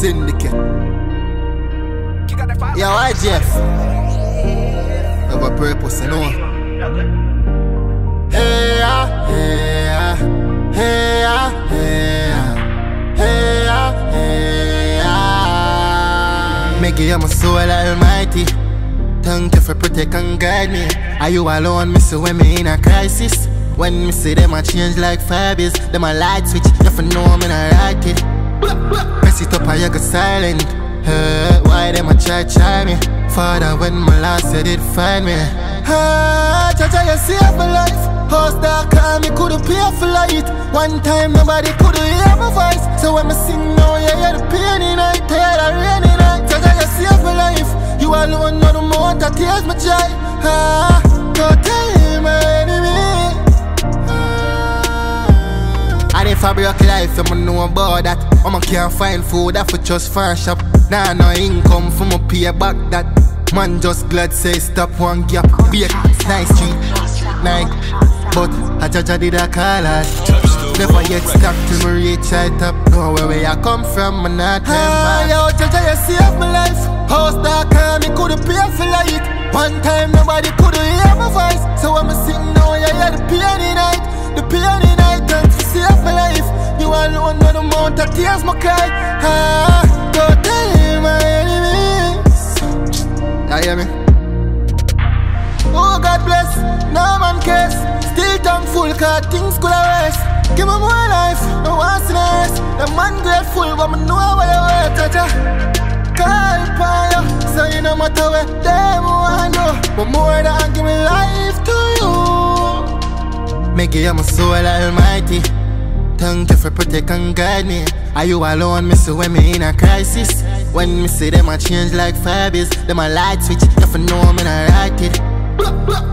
syndicate. Yeah, why Jeff? Have a purpose, you know. Hey, ah, hey, ah, hey, ah, hey, ah, hey, ah, hey, ah. Make it, I'm a soul almighty. Thank you for protect and guide me. Are you alone, miss you when me in a crisis? When me see them I change like fibers, them a light switch, you for know me not like it. Press it up and you go silent, why them a try me? Father, when my last you did find me. Cha-cha, you saved my life. House dark and me couldn't pay for light. One time nobody could hear my voice, so when me sing now you hear the pain in night, you hear the rain in night. Cha-cha, you saved my life. You alone know the amount of tears me dry. Don't tell my enemy. And if I broke life, I'ma know about that. I'ma can't find food, I for just fan shop. Nah, no income for my pay back that. Man just glad say stop one gap. Bake, nice street, Nike. But I judge I did a call us. Never yet stuck till me reach high top. Know where I come from, I'm not them back. Yo, judge you saved my life. House dark and me couldn't pay for light. One time nobody could hear my voice, so I'ma sing now, yeah, yeah, the pain in night. The pain in night, thanks for saving my life. You alone know the amount of tears my cry. Go tell my enemies. You hear me? Oh, God bless, no man cares. Still thankful, cause things could have worse. Give me more life, no one's in the rest. The man grateful, but me know where you were, Jaja. Call upon you, so you no matter where them want to go. But more than give me life to you. Make it, I'm a soul almighty. Thank you for protect and guide me. Are you alone, miss you when me in a crisis? When me see them I change like fibers, them a light switch, you for know me not like it.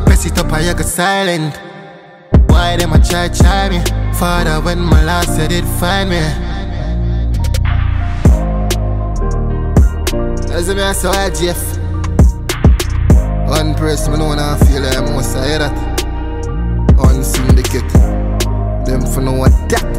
Press it up and you go silent, why them a try me? Father, when my last you did find me. As me I saw Jeff one person, I don't want to feel like I'm most. Syndicate them for no attack.